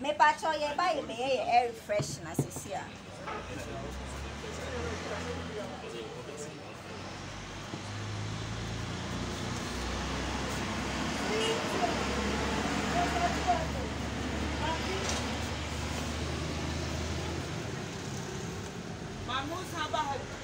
Me pacho ye ba ye ye air fresh na sisia.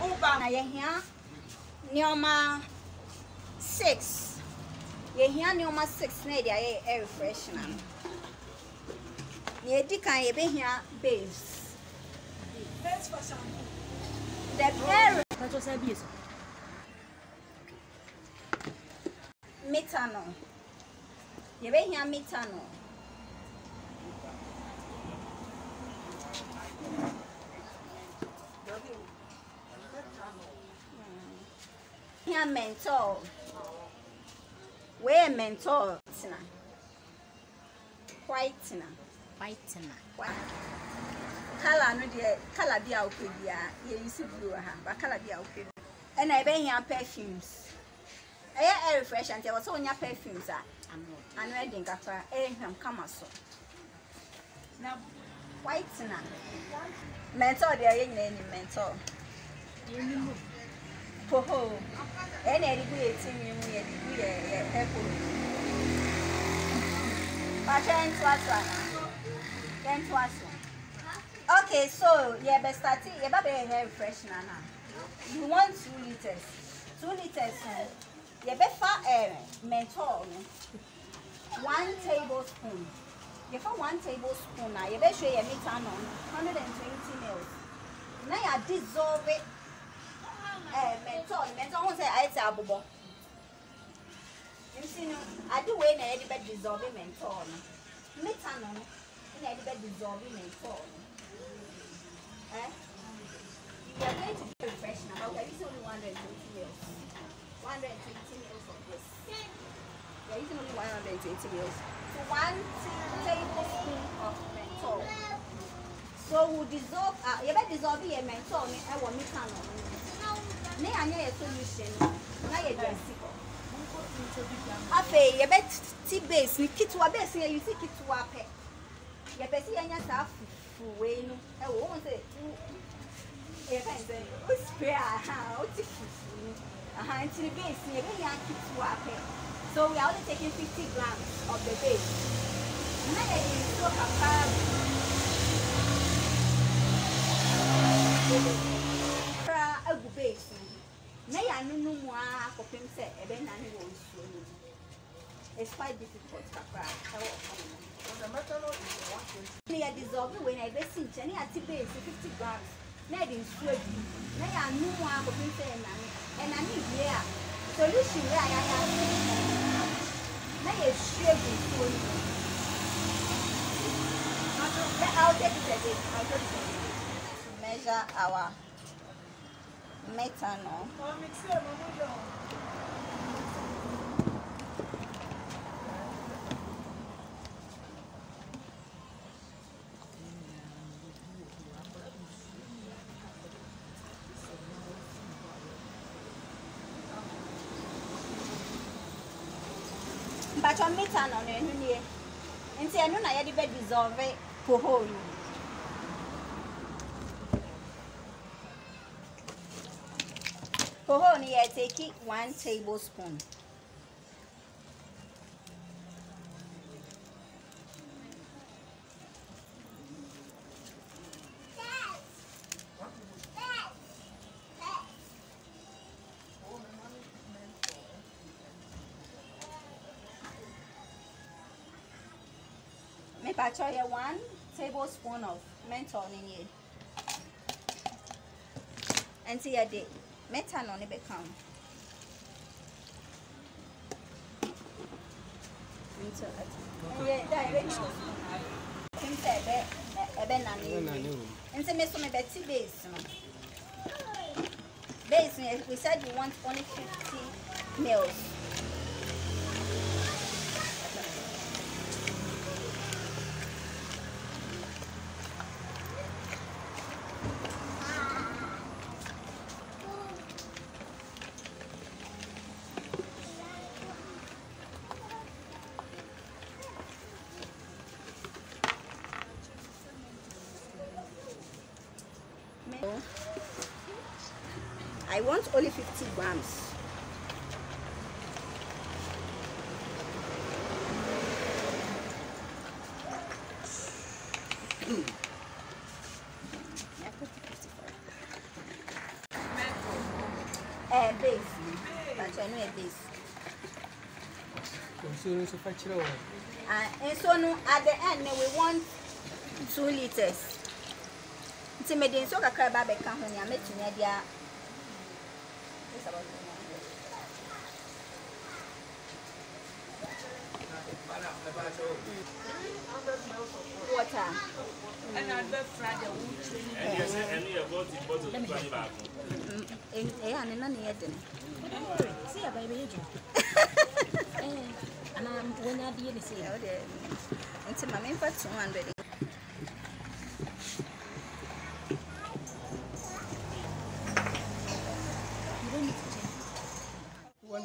Uba na ye here nyoma 6. Ye here nyoma 6 na dia ye air fresh na. Ye di kan ye be here base. Base for some. The berry. That was a base. Methanol. Ye be here methanol. Here mentol. Where mentol? Whitener. Whitener. Color no dear. Color be out with ya. You see blue, but color be out with. And I bring your perfumes. I air fresh and there was only perfumes. I'm ready. I'm come so. Now, whitener. Mentol, there ain't any mentol. Poho, and I agree to me, I okay, so yeah, but starting, yeah, but hair fresh nana. You want 2 liters, 2 liters, yeah, but for air, mentol, 1 tablespoon. Yeah, for 1 tablespoon, now, yeah, but show you meet on 120 ml. Now you dissolve it. Mentol, say I say abubo. You see, I do when I did dissolving mentol. Methanol, I did dissolving mentol. Eh? You are going to be refreshed now. Okay, it's only 120 ml. 120 ml of this. Yeah, it's only 120 ml. So 1 tablespoon of mentol. So we dissolve. You better dissolve your mentol. I want methanol. Ne anya ye solution na ye desico ape ye bet ti base ni kitwa base ye you see kitwa pe ye be si anya ta fufu we no e wo won say e ka nze o spare o ti fufu aha ti base ye be ya kitwa pe so we are only taking 50 grams of the base na ye so capable a good base. May I know no more for himself, and then I will swim. It's quite difficult to crack. The methanol is 120. I dissolve when I best in Jenny at the base 50 grams. Made in Sweden. May I know more for himself, and I need here. Solution where I have. May I share this for you? I'll take it a bit. I'll take it a bit. Measure our methanol. But on methanol, and say, I know I had to dissolve it for whole. For honey, I take it 1 tablespoon. Me pacho here 1 tablespoon of mentol in here. And see a day. Methanol become base. We said we want only 50 ml. I want only 50 grams. And so no, at the end we want 2 liters. It's a medium so I can make it. Water. Another Friday, and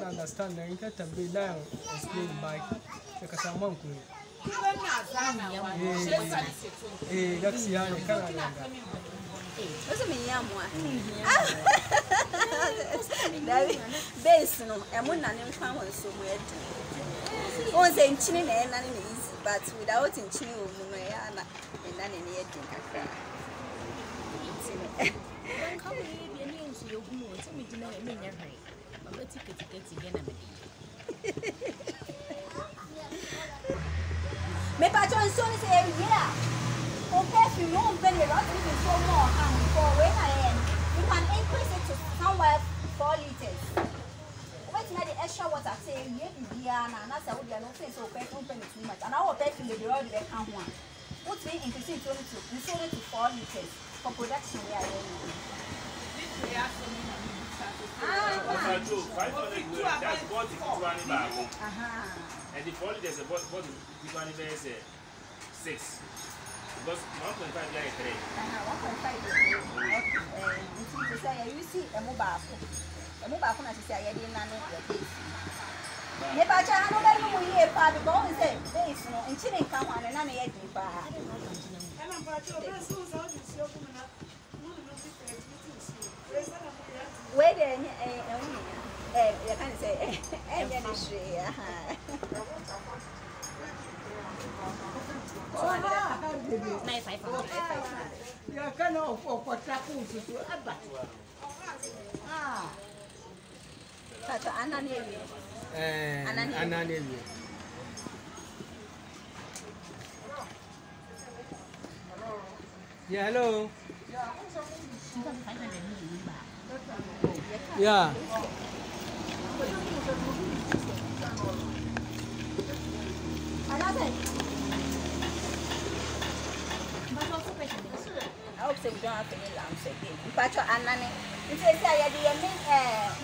understand the internet and be down explain by the Casamonk. That's the other kind of base. No, and one and one so weird. Once in China and easy, but without in China, and none in the edge. Let's get together. My patron soon is a year. Okay, if you move, then you're not even so more. And for when I am, you can increase it to somewhere 4 liters. What's not the extra water? Say, yeah, and that's how they are not so perfect. And our person will be all the account one. What's being increasing to 4 liters for production? That's what is running back. And the quality there's a bottle is running there is 6. Because 1.5 there is 3. 1.5 you see a mobile phone. A mobile phone is I didn't know your case. Never I know that you hear Father Bones, there's no incident come on and I'm yet to buy. And I'm about to address who's out is your woman up. Where then you can say ministry. You cannot afford for tackles to Abba. Ah, that's an yeah, hello. Yeah. I love it. I hope so we don't have any lamps again. But your anani, it says that the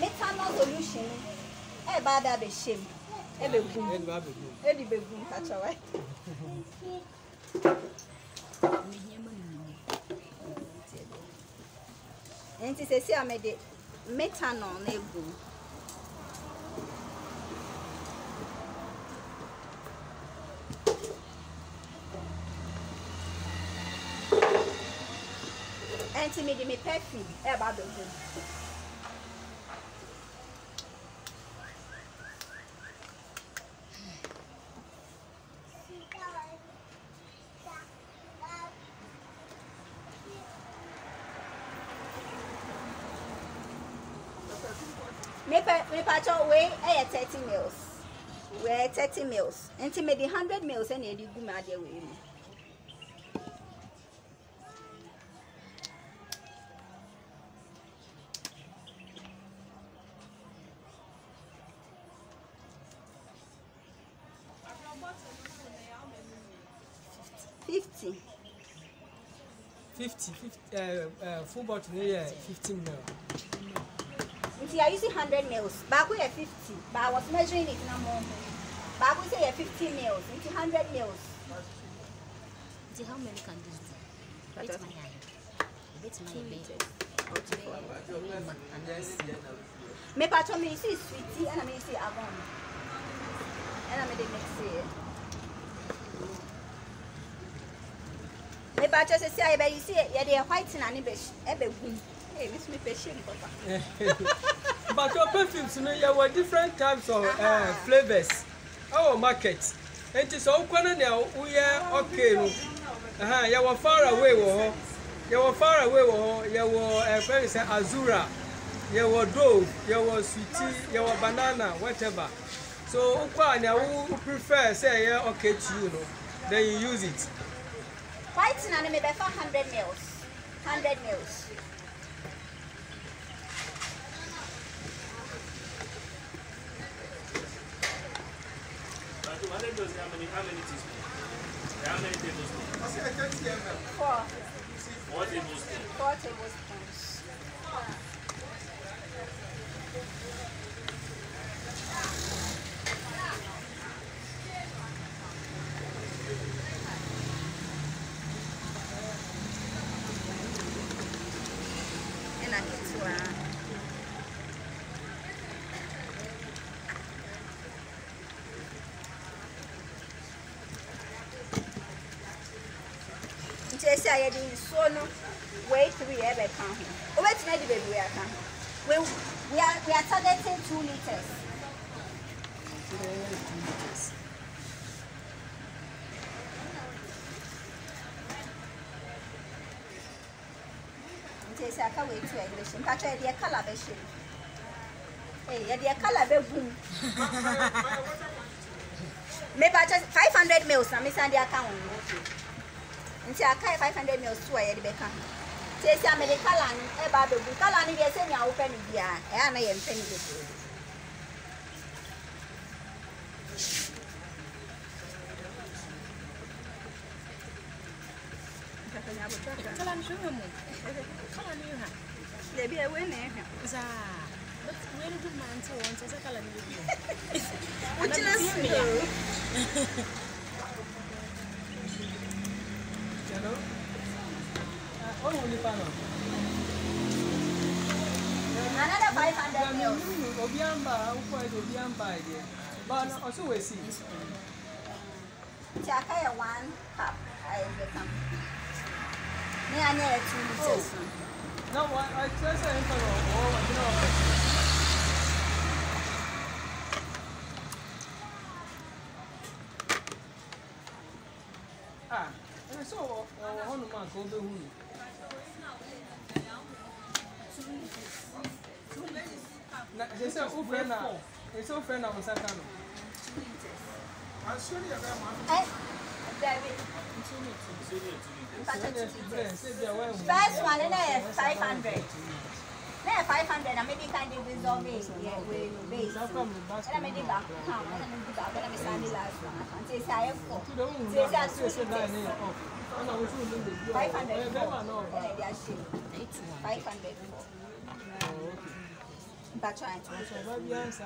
Mentol solution. Eh, bad baby shame. Eh, baby. Eh, baby. That's all right. And it says I made it. Methanol nego. And to me, the perfume about the room. Way 30 mils. We're 30 mils. And to make the 100 mils and you go mad away. Full bottle, yeah, 15 mils. I used 100 mils, but we have 50, but I was measuring it in a moment. But we say 50 mils, into 100 mils. How many can this do? That's my eye. That's my bed. My patron, you see, sweetie, and I may see Avon. And I may mix it. My patron says, I bet you see, yeah, they are white and I bet you. Miss me patient, Papa. But your perfumes, you know, you have different types of flavors. Our market. It is all corner now. We are okay. You were far away. You were far away. You were Azura. You were Dove. You were Sweetie. You were Banana. Whatever. So, who prefer say yeah, okay to you, know, then you use it. White and maybe 400 mils. 100 mils. How many tablespoons? How many tablespoons? 4 tablespoons. 4 tablespoons. And I need to I had in so no way to be ever come here. Oh, it's not even we are coming. Well, we are targeting 2 liters. 2 liters. I can't wait to English. In fact, I had a calabash. Hey, I had a calabash. Maybe I just 500 mils. I'm missing the account. Nti akai 500 ml so aye de beka tesi america lan e ba bebu kala ni bi se nya wo pani bia e ana ye mpani de so kala ni abotaka kala ni shomu kala ni ha le bi e we na e za but where do man to want to kala ni bi which is hello? Oh, another 500 meals. But also we see. Chakaya 1 cup. I become. I need 2 liters. No, I just said oh, I know. Go to who? 2 liters. It's so friend of Sakano. 2 liters. I'll show you that. David, 2 liters. First one, and I have 500. I have 500. I may be kind of resolved. Yeah, we base. I may be back. I 500. 500. But trying to Mama, yes,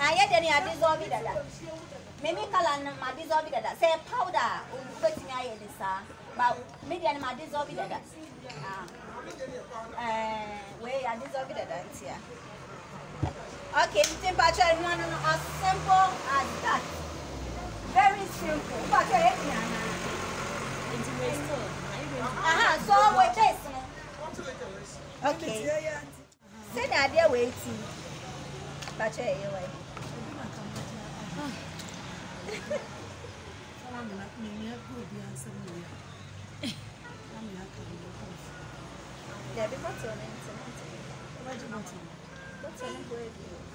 I had any dissolve it. Maybe Kalan, my dissolve it. Say powder, but maybe I'm my dissolve it. Wait, I dissolve it. Okay, temperature is one as simple as that. Very simple. So we're testing. Okay. Say that they're waiting. But I'm not going to